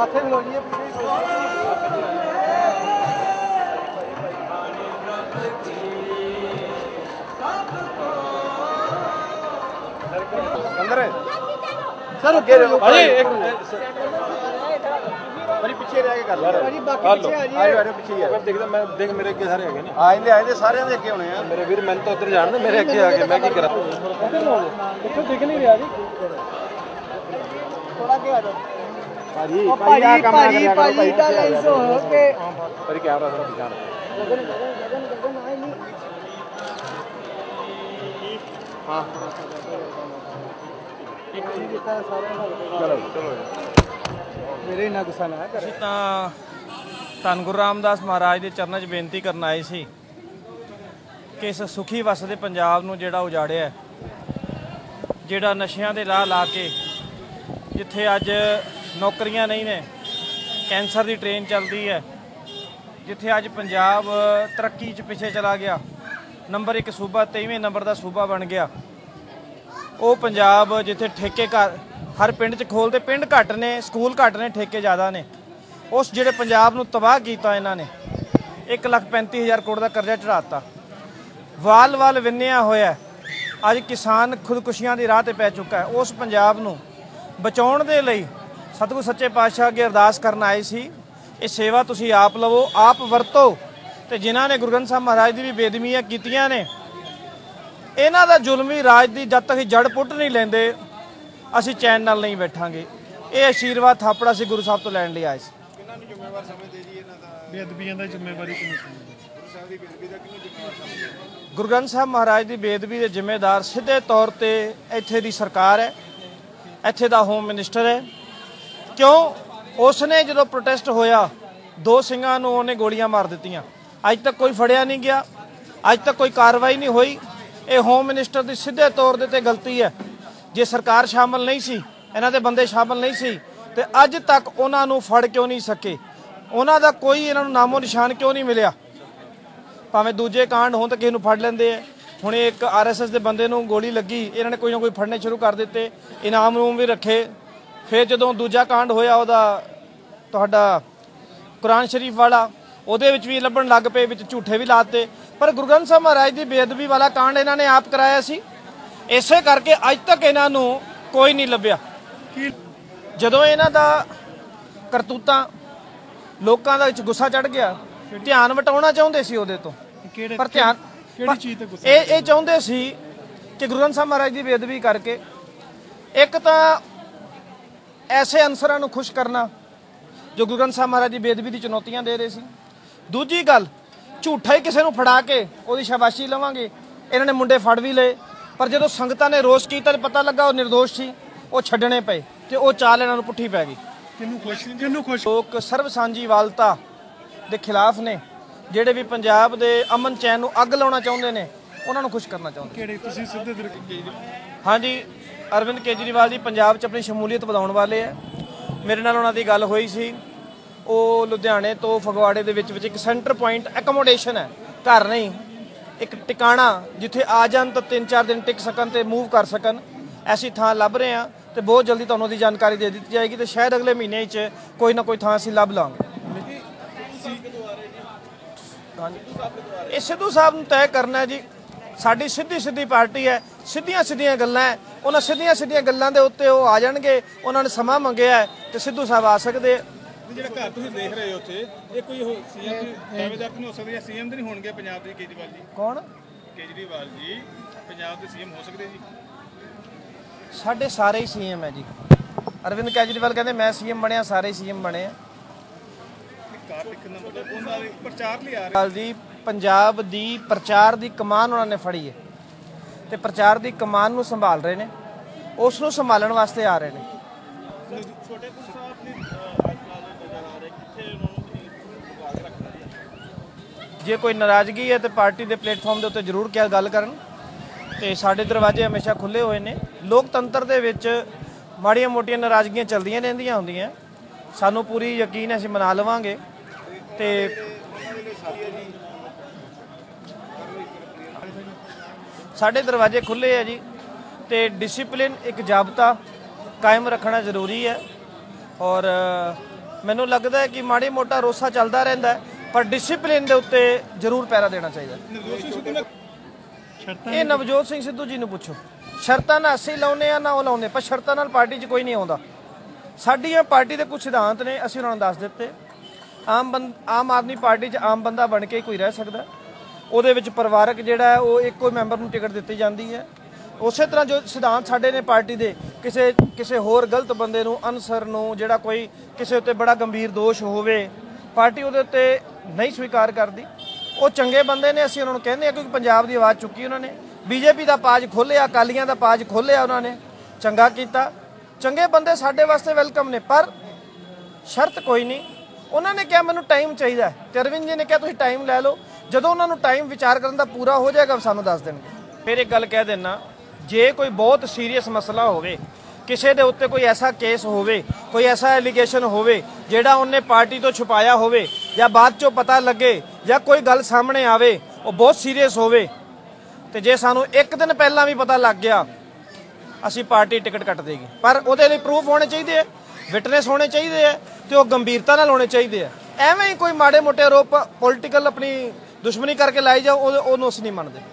Sir अरे एक अरे पीछे रह के कर लो अरे बाकी पीछे आ जाओ पीछे यार मैं देखदा मैं देख मेरे के सारे आगे ने आएंदे सारे दे के होने यार मेरे वीर मैं तो उधर जान दे मेरे आगे आके मैं की करा इधर दिख नहीं रहा जी थोड़ा के आ जाओ भाई भाई इटा लाइसो के पर कैमरा थोड़ा ध्यान गगन आए नहीं हां धन गुरु रामदास महाराज के चरणों में बेनती करना आई सी कि इस सुखी वसदे पंजाब नूं जिहड़ा उजाड़िया जिहड़ा नशियां दे लाह ला के जिथे अज नौकरियां नहीं ने कैंसर की ट्रेन चलती है जिथे अज पंजाब तरक्की च पिछे चला गया नंबर 1 सूबा 23वें नंबर का सूबा बन गया वो पंजाब जिथे ठेके घर हर पिंड च खोलते पिंड घट ने स्कूल घट ने ठेके ज़्यादा ने उस जिहड़े पंजाब नूं तबाह किया इन्होंने 1,35,000 करोड़ का करजा चढ़ाता वाल वाल विन्निया होया अज किसान खुदकुशियां दी राह ते पै चुका है। उस पंजाब नूं बचाउण दे लई सतगुरु सच्चे पातशाह अगे अरदास करन आए सी इह सेवा तुसीं आप लवो आप वरतो ते जिन्हां ने गुरु ग्रंथ साहिब महाराज दी भी बेदमियां कीतियां ने इन्हां दा जुल्मी राज दी जद तक जड़ पुट नहीं लेंदे असीं चैन नाल नहीं बैठांगे। ये आशीर्वाद थापड़ा सी गुरु साहब तो लैण लई आए सी। गुरु ग्रंथ साहब महाराज की बेदबी के जिम्मेदार सीधे तौर पर इत्थे दी सरकार है, इत्थे दा होम मिनिस्टर है। क्यों उसने जदों प्रोटेस्ट होया 2 सिंघां नूं उहने गोलियां मार दित्तियां, अज तक कोई फड़िया नहीं गया, अज तक कोई कार्रवाई नहीं हुई। ये होम मिनिस्टर की सीधे तौर पर गलती है। जे सरकार शामिल नहीं सी, इन्हां दे बंदे शामिल नहीं सी, तो अज तक उन्हां नूं फड़ क्यों नहीं सके, उन्हां दा कोई इन्हां नूं नामो निशान क्यों नहीं मिलिया। भावें दूजे कांड होण तां किसे नूं फड़ लैंदे है। हुण एक RSS दे बंदे नूं गोली लगी, इन्हां ने कोई ना कोई फड़ने शुरू कर दित्ते, इनाम नूं भी रखे। फिर जदों दूजा कांड होया उहदा तुहाडा कुरान शरीफ वाला, ਉਹਦੇ ਵਿੱਚ भी ਲੱਭਣ लग पे, ਵਿੱਚ ਝੂਠੇ भी ਲਾਤੇ। पर ਗੁਰੂ ਗ੍ਰੰਥ ਸਾਹਿਬ ਮਹਾਰਾਜ ਦੀ ਬੇਅਦਬੀ वाला ਕਾਂਡ ਇਹਨਾਂ ਨੇ ਆਪ ਕਰਾਇਆ ਸੀ, ਇਸੇ ਕਰਕੇ ਅੱਜ ਤੱਕ ਇਹਨਾਂ ਨੂੰ ਕੋਈ ਨਹੀਂ ਲੱਭਿਆ। ਜਦੋਂ ਇਹਨਾਂ ਦਾ ਕਰਤੂਤਾਂ ਲੋਕਾਂ ਦਾ ਵਿੱਚ ਗੁੱਸਾ ਚੜ ਗਿਆ, ਧਿਆਨ ਵਟਾਉਣਾ ਚਾਹੁੰਦੇ ਸੀ ਉਹਦੇ ਤੋਂ, ਪਰ ਧਿਆਨ ਕਿਹੜੀ ਚੀਜ਼ ਤੇ ਗੁੱਸਾ ਇਹ ਚਾਹੁੰਦੇ ਸੀ ਕਿ ਗੁਰੂ ਗ੍ਰੰਥ ਸਾਹਿਬ ਮਹਾਰਾਜ ਦੀ ਬੇਅਦਬੀ ਕਰਕੇ ਇੱਕ ਤਾਂ ਐਸੇ ਅਨਸਰਾਂ ਨੂੰ ਖੁਸ਼ ਕਰਨਾ ਜੋ ਗੁਰੂ ਗ੍ਰੰਥ ਸਾਹਿਬ ਮਹਾਰਾਜ ਦੀ ਬੇਅਦਬੀ ਦੀ ਚੁਣੌਤੀਆਂ ਦੇ ਰਹੇ ਸੀ। दूजी गल झूठा ही किसी को फड़ा के वो शाबाशी लवेंगे। इन्होंने मुंडे फड़ भी ले, पर जो संगत ने रोस किया पता लगा वो निर्दोष सी, वो छड्डने पे तो वो चाल इन्हों पुठी पै गई। लोग सर्व सांझीवालता के खिलाफ ने, जेडे भी पंजाब के अमन चैन को अग लाना चाहते हैं, उन्होंने खुश करना चाहते हैं। हाँ जी, अरविंद केजरीवाल जी पंजाब च अपनी शमूलीयत बढ़ाने वाले है। मेरे नाल उन्होंने गल हुई सी, वो लुधियाने तो फगवाड़े दे विच एक सेंटर पॉइंट एकोमोडेशन है, घर नहीं एक टिकाणा जिथे आ जान तो 3-4 दिन टिक सकन तो मूव कर सकन, ऐसी थां लभ रहे हैं। तो बहुत जल्दी तुहानूं दी जानकारी दे दी जाएगी, तो शायद अगले महीने कोई ना कोई थां असीं लभ लांगे। ये सिद्धू साहब नूं तय करना है जी, साडी सीधी सीधी पार्टी है, सीधिया सीधिया गल्लां है। उन्हां सीधिया सीधिया गल्लां दे उत्ते ओह आ जाणगे, उन्हां ने समा मंगिया है तो सिद्धू साहब आ सकदे। ਸਾਡੇ ਸਾਰੇ ਹੀ CM ਹੈ ਜੀ। ਅਰਵਿੰਦ ਕੇਜਰੀਵਾਲ ਕਹਿੰਦੇ ਮੈਂ CM ਬਣਿਆ, ਸਾਰੇ ਹੀ CM ਬਣੇ ਆ। ਪੰਜਾਬ ਦੀ ਪ੍ਰਚਾਰ ਦੀ ਕਮਾਨ ਉਹਨਾਂ ਨੇ ਫੜੀ ਹੈ ਤੇ ਪ੍ਰਚਾਰ ਦੀ ਕਮਾਨ ਨੂੰ ਸੰਭਾਲ ਰਹੇ ਨੇ, ਉਸ ਨੂੰ ਸੰਭਾਲਣ ਵਾਸਤੇ ਆ ਰਹੇ ਨੇ। जे कोई नाराजगी है तो पार्टी के प्लेटफॉर्म के उत्ते जरूर क्या गल करन, ते साडे दरवाजे हमेशा खुले हुए हैं। लोकतंत्र दे विच माड़ियां मोटियां नाराजगियां चलदियां रहंदियां हुंदियां, सानू पूरी यकीन है असीं मना लवांगे। ते साडे दरवाजे खुले है जी, ते डिसिप्लिन एक जाबता कायम रखना जरूरी है। और ਮੈਨੂੰ लगता है कि माड़ी मोटा रोसा चलता रहता है पर डिसिपलिन के उत्ते जरूर पैरा देना चाहिए। ये नवजोत सिंह सिद्धू जी नूं पुछो, शर्तां ना असीं लाउने आ ना ओह लाउने, पर शर्तां नाल पार्टी 'च कोई नहीं आउंदा। साडीआं पार्टी दे कुछ सिद्धांत ने असीं उन्हां नूं दस दित्ते। आम आदमी पार्टी 'च आम बंदा बन के कोई रह सकदा, ਉਹਦੇ ਵਿੱਚ ਪਰਿਵਾਰਕ ਜਿਹੜਾ ਹੈ ਉਹ ਇੱਕੋ ਮੈਂਬਰ ਨੂੰ ਟਿਕਟ ਦਿੱਤੀ ਜਾਂਦੀ ਹੈ। ਉਸੇ ਤਰ੍ਹਾਂ ਜੋ ਸਿਧਾਂਤ ਸਾਡੇ ਨੇ ਪਾਰਟੀ ਦੇ, ਕਿਸੇ ਹੋਰ ਗਲਤ ਬੰਦੇ ਨੂੰ, ਅਨਸਰ ਨੂੰ, ਜਿਹੜਾ ਕੋਈ ਕਿਸੇ ਉੱਤੇ ਬੜਾ ਗੰਭੀਰ ਦੋਸ਼ ਹੋਵੇ ਪਾਰਟੀ ਉਹਦੇ ਉੱਤੇ ਨਹੀਂ ਸਵੀਕਾਰ ਕਰਦੀ। ਉਹ ਚੰਗੇ ਬੰਦੇ ਨੇ, ਅਸੀਂ ਉਹਨਾਂ ਨੂੰ ਕਹਿੰਦੇ ਆ ਕਿਉਂਕਿ ਪੰਜਾਬ ਦੀ ਆਵਾਜ਼ ਚੁੱਕੀ ਉਹਨਾਂ ਨੇ। ਬੀਜੇਪੀ ਦਾ ਪਾਜ ਖੋਲ੍ਹਿਆ, ਅਕਾਲੀਆਂ ਦਾ ਪਾਜ ਖੋਲ੍ਹਿਆ ਉਹਨਾਂ ਨੇ, ਚੰਗਾ ਕੀਤਾ। ਚੰਗੇ ਬੰਦੇ ਸਾਡੇ ਵਾਸਤੇ ਵੈਲਕਮ ਨੇ, ਪਰ ਸ਼ਰਤ ਕੋਈ ਨਹੀਂ। ਉਹਨਾਂ ਨੇ ਕਿਹਾ ਮੈਨੂੰ ਟਾਈਮ ਚਾਹੀਦਾ, ਅਰਵਿੰਦ ਜੀ ਨੇ ਕਿਹਾ ਤੁਸੀਂ ਟਾਈਮ ਲੈ ਲਓ, ਜਦੋਂ ਉਹਨਾਂ ਨੂੰ ਟਾਈਮ ਵਿਚਾਰ ਕਰਨ ਦਾ ਪੂਰਾ ਹੋ ਜਾਏਗਾ ਸਾਨੂੰ ਦੱਸ ਦੇਣਗੇ। ਫਿਰ ਇੱਕ ਗੱਲ ਕਹਿ ਦੇਣਾ, ਜੇ ਕੋਈ ਬਹੁਤ ਸੀਰੀਅਸ ਮਸਲਾ ਹੋਵੇ, ਕਿਸੇ ਦੇ ਉੱਤੇ ਕੋਈ ਐਸਾ ਕੇਸ ਹੋਵੇ, ਕੋਈ ਐਸਾ ਐਲੀਗੇਸ਼ਨ ਹੋਵੇ ਜਿਹੜਾ ਉਹਨੇ ਪਾਰਟੀ ਤੋਂ ਛੁਪਾਇਆ ਹੋਵੇ ਜਾਂ ਬਾਅਦ ਚੋਂ ਪਤਾ ਲੱਗੇ ਜਾਂ ਕੋਈ ਗੱਲ ਸਾਹਮਣੇ ਆਵੇ ਉਹ ਬਹੁਤ ਸੀਰੀਅਸ ਹੋਵੇ, ਤੇ ਜੇ ਸਾਨੂੰ ਇੱਕ ਦਿਨ ਪਹਿਲਾਂ ਵੀ ਪਤਾ ਲੱਗ ਗਿਆ ਅਸੀਂ ਪਾਰਟੀ ਟਿਕਟ ਕੱਟ ਦੇਗੀ। ਪਰ ਉਹਦੇ ਲਈ ਪ੍ਰੂਫ ਹੋਣੇ ਚਾਹੀਦੇ ਹੈ, ਵਿਟਨੈਸ ਹੋਣੇ ਚਾਹੀਦੇ ਹੈ, ਤੇ ਉਹ ਗੰਭੀਰਤਾ ਨਾਲ ਹੋਣੇ ਚਾਹੀਦੇ ਹੈ। ਐਵੇਂ ਹੀ ਕੋਈ ਮਾੜੇ ਮੋਟੇ ਆਰੋਪ ਪੋਲੀਟੀਕਲ ਆਪਣੀ दुश्मनी करके लाई जाओ, उन्होंने नहीं मानते।